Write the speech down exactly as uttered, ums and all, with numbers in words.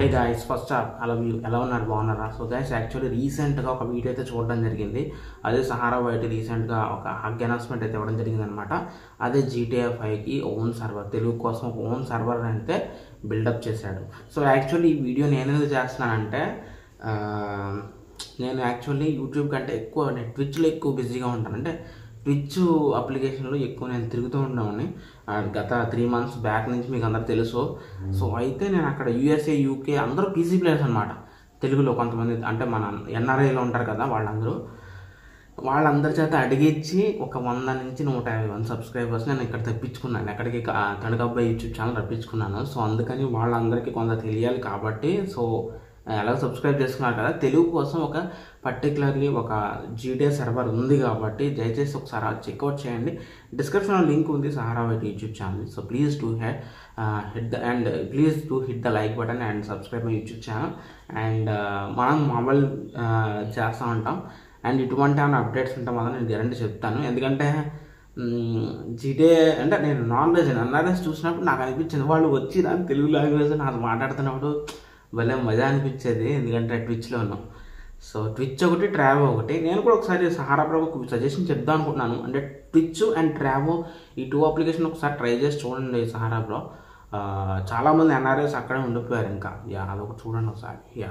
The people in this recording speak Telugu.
hey guys first of I love you ఎలా ఉన్నారు బాగున్నారా సో గైస్ యాక్చువల్లీ రీసెంట్గా ఒక వీడియో అయితే చూడడం జరిగింది అదే సహారా వైట్ రీసెంట్గా ఒక హగ్ అనౌన్స్మెంట్ అయితే ఇవ్వడం జరిగింది అనమాట అదే జీటీఏ ఫైవ్కి ఓన్ సర్వర్ తెలుగు కోసం ఒక ఓన్ సర్వర్ అయితే బిల్డప్ చేశాడు సో యాక్చువల్లీ ఈ వీడియో నేనేది చేస్తున్నానంటే నేను యాక్చువల్లీ యూట్యూబ్ కంటే ఎక్కువ నేను ట్విచ్లో ఎక్కువ బిజీగా ఉంటాను అంటే ట్విచ్ అప్లికేషన్లో ఎక్కువ నేను తిరుగుతూ ఉన్నామని గత త్రీ మంత్స్ బ్యాక్ నుంచి మీకు అందరు తెలుసు సో అయితే నేను అక్కడ యూఎస్ఏ యూకే అందరూ పీసీ ప్లేయర్స్ అనమాట తెలుగులో కొంతమంది అంటే మన ఎన్ఆర్ఐలో ఉంటారు కదా వాళ్ళందరూ వాళ్ళందరి చేత అడిగిచ్చి ఒక వంద నుంచి నూట యాభై మంది సబ్స్క్రైబర్స్ నేను ఇక్కడ తెప్పించుకున్నాను ఎక్కడికి తణుకబ్బాయి యూట్యూబ్ ఛానల్ రప్పించుకున్నాను సో అందుకని వాళ్ళందరికీ కొంత తెలియాలి కాబట్టి సో ఎలా సబ్స్క్రైబ్ చేసుకున్నారు కదా తెలుగు కోసం ఒక పర్టికులర్లీ ఒక జీటీఏ సర్వర్ ఉంది కాబట్టి దయచేసి ఒకసారి చెక్అవుట్ చేయండి డిస్క్రిప్షన్లో లింక్ ఉంది Sahara white YouTube channel so please to head hit the and please to hit the like button and subscribe my YouTube channel and మనం మొబైల్ చేస్తూ ఉంటాం అండ్ ఇటువంటి ఏమైనా అప్డేట్స్ ఉంటాం వల్ల నేను గ్యారంటీ చెప్తాను ఎందుకంటే జీటీఏ అంటే నేను నాన్ వెజ్ ఎన్ఆర్ఎస్ చూసినప్పుడు నాకు అనిపించింది వాళ్ళు వచ్చి నాకు తెలుగు లాంగ్వేజ్ నాకు మాట్లాడుతున్నప్పుడు భలే మజా అనిపించేది ఎందుకంటే ట్విచ్లో ఉన్నాం సో ట్విచ్ ఒకటి ట్రావో ఒకటి నేను కూడా ఒకసారి సహారా ప్రభుకి సజెషన్ చెప్దాం అనుకుంటున్నాను అంటే ట్విచ్ అండ్ ట్రావో ఈ టూ అప్లికేషన్ ఒకసారి ట్రై చేసి చూడండి సహారా బ్రో చాలామంది ఎన్ఆర్ఐస్ అక్కడే ఉండిపోయారు ఇంకా యా అదొకటి చూడండి ఒకసారి యా